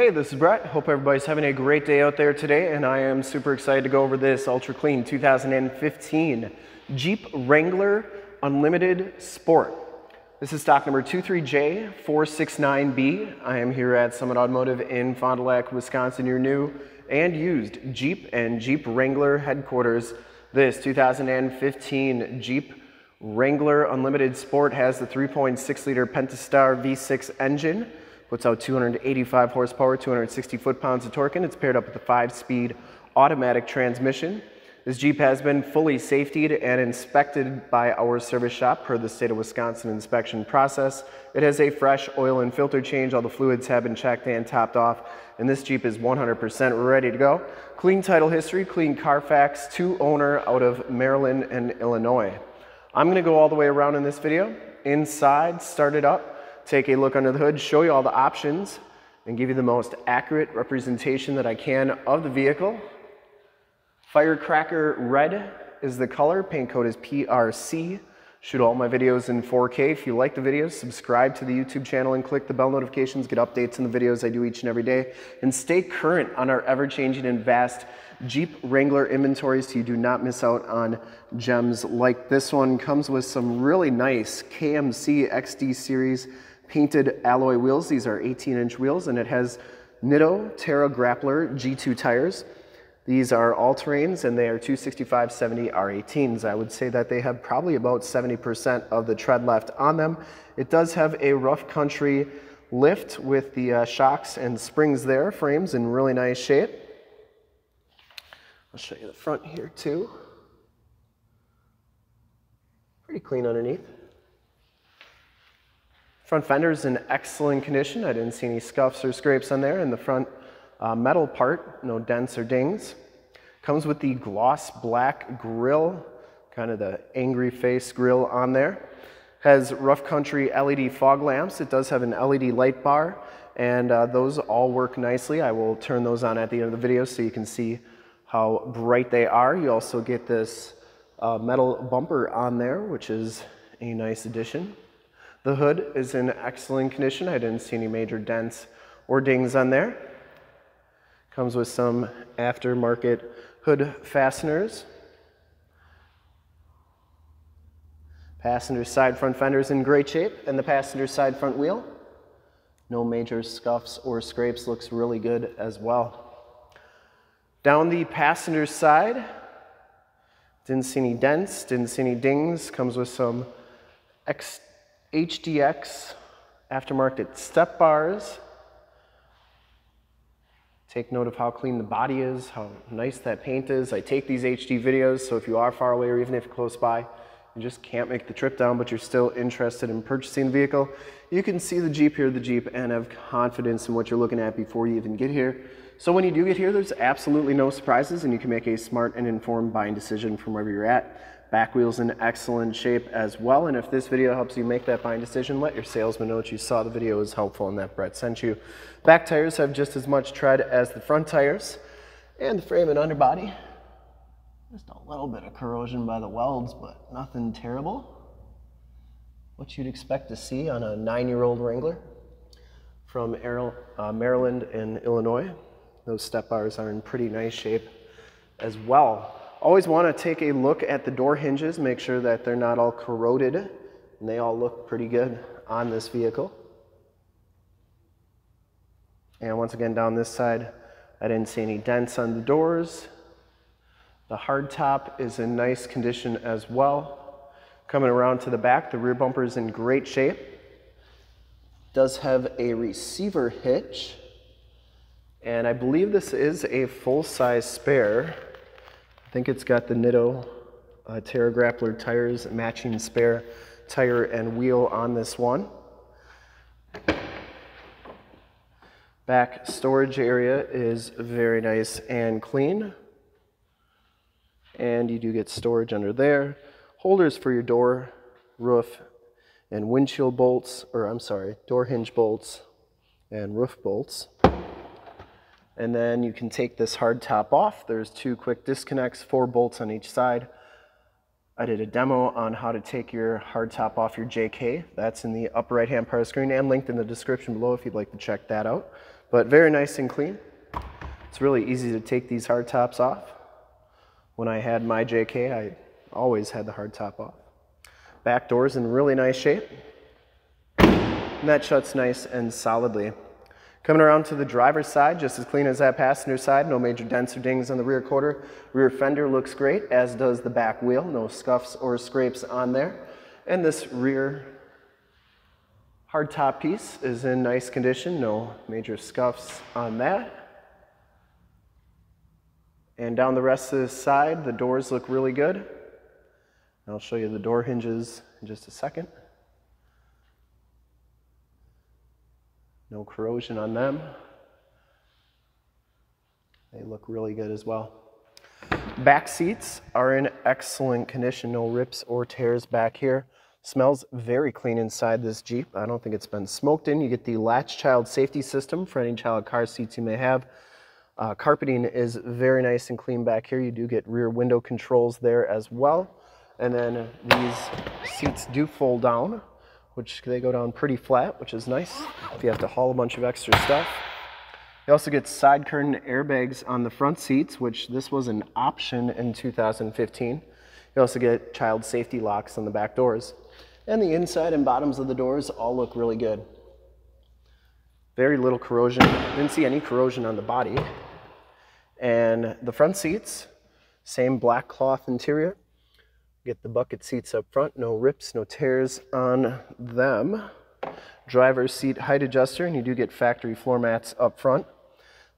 Hey, this is Brett. Hope everybody's having a great day out there today, and I am super excited to go over this ultra clean 2015 Jeep Wrangler Unlimited Sport. This is stock number 23J469B. I am here at Summit Automotive in Fond du Lac, Wisconsin, your new and used Jeep and Jeep Wrangler headquarters. This 2015 Jeep Wrangler Unlimited Sport has the 3.6 liter Pentastar V6 engine. Puts out 285 horsepower, 260 foot-pounds of torque, and it's paired up with a 5-speed automatic transmission. This Jeep has been fully safetied and inspected by our service shop per the state of Wisconsin inspection process. It has a fresh oil and filter change. All the fluids have been checked and topped off, and this Jeep is 100% ready to go. Clean title history, clean Carfax, two owner out of Maryland and Illinois. I'm gonna go all the way around in this video, inside, start it up, take a look under the hood, show you all the options, and give you the most accurate representation that I can of the vehicle. Firecracker Red is the color, paint code is PRC. Shoot all my videos in 4K. If you like the videos, subscribe to the YouTube channel and click the bell notifications, get updates on the videos I do each and every day, and stay current on our ever-changing and vast Jeep Wrangler inventory so you do not miss out on gems like this one. Comes with some really nice KMC XD Series painted alloy wheels. These are 18-inch wheels, and it has Nitto Terra Grappler G2 tires. These are all-terrains, and they are 265/70 R18s. I would say that they have probably about 70% of the tread left on them. It does have a Rough Country lift with the shocks and springs there, frames in really nice shape. I'll show you the front here too. Pretty clean underneath. Front fender is in excellent condition. I didn't see any scuffs or scrapes on there. And the front metal part, no dents or dings. Comes with the gloss black grille, kind of the angry face grille on there. Has Rough Country LED fog lamps. It does have an LED light bar, and those all work nicely. I will turn those on at the end of the video so you can see how bright they are. You also get this metal bumper on there, which is a nice addition. The hood is in excellent condition. I didn't see any major dents or dings on there. Comes with some aftermarket hood fasteners. Passenger side front fender is in great shape, and the passenger side front wheel, no major scuffs or scrapes, looks really good as well. Down the passenger side, didn't see any dents, didn't see any dings. Comes with some HDX aftermarket step bars. Take note of how clean the body is, how nice that paint is. I take these HD videos, so if you are far away or even if you're close by, you just can't make the trip down, but you're still interested in purchasing the vehicle, you can see the Jeep, hear the Jeep, and have confidence in what you're looking at before you even get here. So when you do get here, there's absolutely no surprises, and you can make a smart and informed buying decision from wherever you're at. Back wheel's in excellent shape as well, and if this video helps you make that buying decision, let your salesman know that you saw the video is helpful and that Brett sent you. Back tires have just as much tread as the front tires, and the frame and underbody, just a little bit of corrosion by the welds, but nothing terrible. What you'd expect to see on a 9-year-old Wrangler from Maryland and Illinois. Those step bars are in pretty nice shape as well. Always want to take a look at the door hinges, make sure that they're not all corroded, and they all look pretty good on this vehicle. And once again, down this side, I didn't see any dents on the doors. The hard top is in nice condition as well. Coming around to the back, the rear bumper is in great shape. Does have a receiver hitch, and I believe this is a full-size spare. I think it's got the Nitto Terra Grappler tires, matching spare tire and wheel on this one. Back storage area is very nice and clean. And you do get storage under there. Holders for your door, roof, and windshield bolts, or I'm sorry, door hinge bolts and roof bolts. And then you can take this hard top off. There's two quick disconnects, 4 bolts on each side. I did a demo on how to take your hard top off your JK. That's in the upper right-hand part of the screen and linked in the description below if you'd like to check that out. But very nice and clean. It's really easy to take these hard tops off. When I had my JK, I always had the hard top off. Back door's in really nice shape. And that shuts nice and solidly. Coming around to the driver's side, just as clean as that passenger side, no major dents or dings on the rear quarter. Rear fender looks great, as does the back wheel, no scuffs or scrapes on there. And this rear hard top piece is in nice condition, no major scuffs on that. And down the rest of the side, the doors look really good. I'll show you the door hinges in just a second. No corrosion on them. They look really good as well. Back seats are in excellent condition, no rips or tears back here. Smells very clean inside this Jeep. I don't think it's been smoked in. You get the latch child safety system for any child car seats you may have. Carpeting is very nice and clean back here. You do get rear window controls there as well. And then these seats do fold down, which they go down pretty flat, which is nice if you have to haul a bunch of extra stuff. You also get side curtain airbags on the front seats, which this was an option in 2015. You also get child safety locks on the back doors. And the inside and bottoms of the doors all look really good. Very little corrosion. Didn't see any corrosion on the body. And the front seats, same black cloth interior. Get the bucket seats up front, no rips, no tears on them. Driver's seat height adjuster, and you do get factory floor mats up front.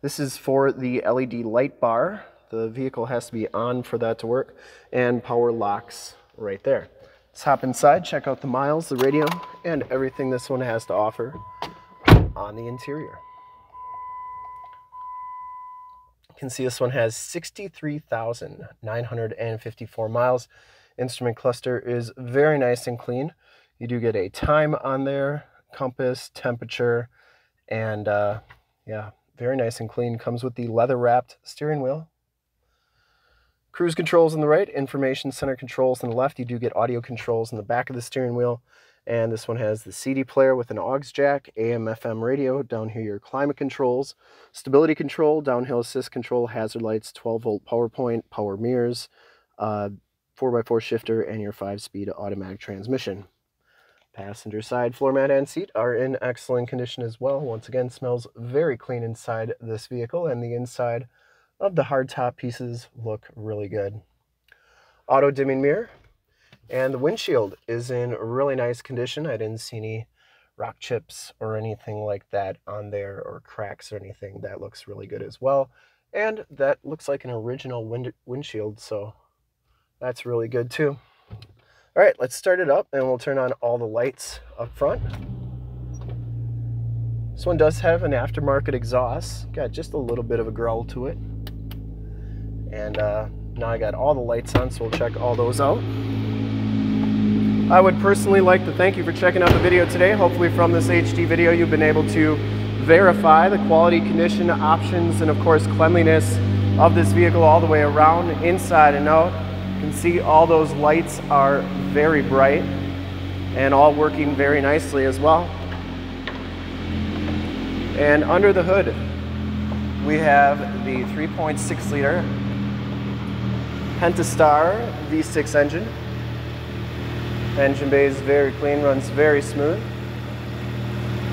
This is for the LED light bar. The vehicle has to be on for that to work, and power locks right there. Let's hop inside, check out the miles, the radio, and everything this one has to offer on the interior. You can see this one has 63,954 miles. Instrument cluster is very nice and clean. You do get a time on there, compass, temperature, and yeah, very nice and clean. Comes with the leather-wrapped steering wheel. Cruise controls on the right, information center controls on the left. You do get audio controls on the back of the steering wheel. And this one has the CD player with an aux jack, AM/FM radio. Down here, your climate controls, stability control, downhill assist control, hazard lights, 12-volt power point, power mirrors, 4x4 shifter, and your 5-speed automatic transmission. Passenger side floor mat and seat are in excellent condition as well. Once again, smells very clean inside this vehicle, and the inside of the hardtop pieces look really good. Auto dimming mirror, and the windshield is in really nice condition. I didn't see any rock chips or anything like that on there, or cracks or anything. That looks really good as well. And that looks like an original windshield, so that's really good too. All right, let's start it up and we'll turn on all the lights up front. This one does have an aftermarket exhaust. Got just a little bit of a growl to it. And now I got all the lights on, so we'll check all those out. I would personally like to thank you for checking out the video today. Hopefully from this HD video, you've been able to verify the quality, condition, options, and of course cleanliness of this vehicle all the way around, inside and out. You can see all those lights are very bright and all working very nicely as well. And under the hood, we have the 3.6 liter Pentastar V6 engine. Engine bay is very clean, runs very smooth.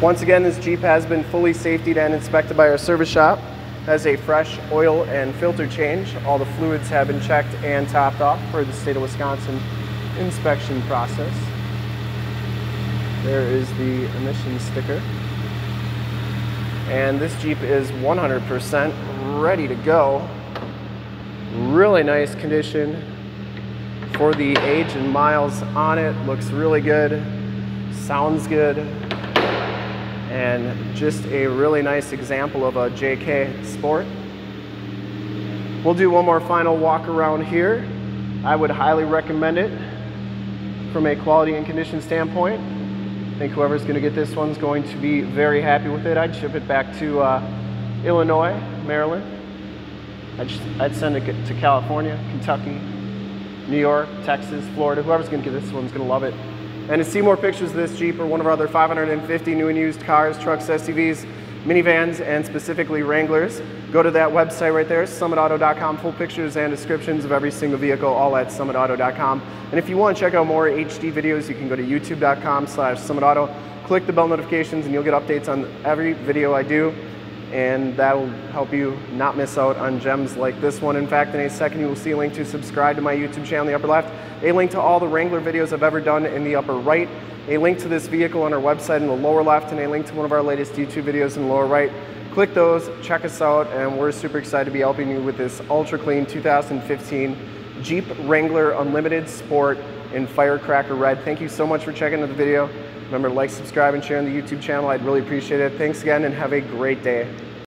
Once again, this Jeep has been fully safetied and inspected by our service shop. Has a fresh oil and filter change. All the fluids have been checked and topped off for the state of Wisconsin inspection process. There is the emissions sticker. And this Jeep is 100% ready to go. Really nice condition for the age and miles on it. Looks really good, sounds good. And just a really nice example of a JK Sport. We'll do one more final walk around here. I would highly recommend it from a quality and condition standpoint. I think whoever's going to get this one's going to be very happy with it. I'd ship it back to Illinois, Maryland. I'd send it to California, Kentucky, New York, Texas, Florida. Whoever's going to get this one's going to love it. And to see more pictures of this Jeep or one of our other 550 new and used cars, trucks, SUVs, minivans and specifically Wranglers. Go to that website right there, summitauto.com, full pictures and descriptions of every single vehicle, all at summitauto.com. And if you want to check out more HD videos, you can go to youtube.com/summitauto, click the bell notifications, and you'll get updates on every video I do. And that will help you not miss out on gems like this one. In fact, in a second, you will see a link to subscribe to my YouTube channel in the upper left, a link to all the Wrangler videos I've ever done in the upper right, a link to this vehicle on our website in the lower left, and a link to one of our latest YouTube videos in the lower right. Click those, check us out, and we're super excited to be helping you with this ultra clean 2015 Jeep Wrangler Unlimited Sport in Firecracker Red. Thank you so much for checking out the video. Remember to like, subscribe, and share on the YouTube channel. I'd really appreciate it. Thanks again, and have a great day.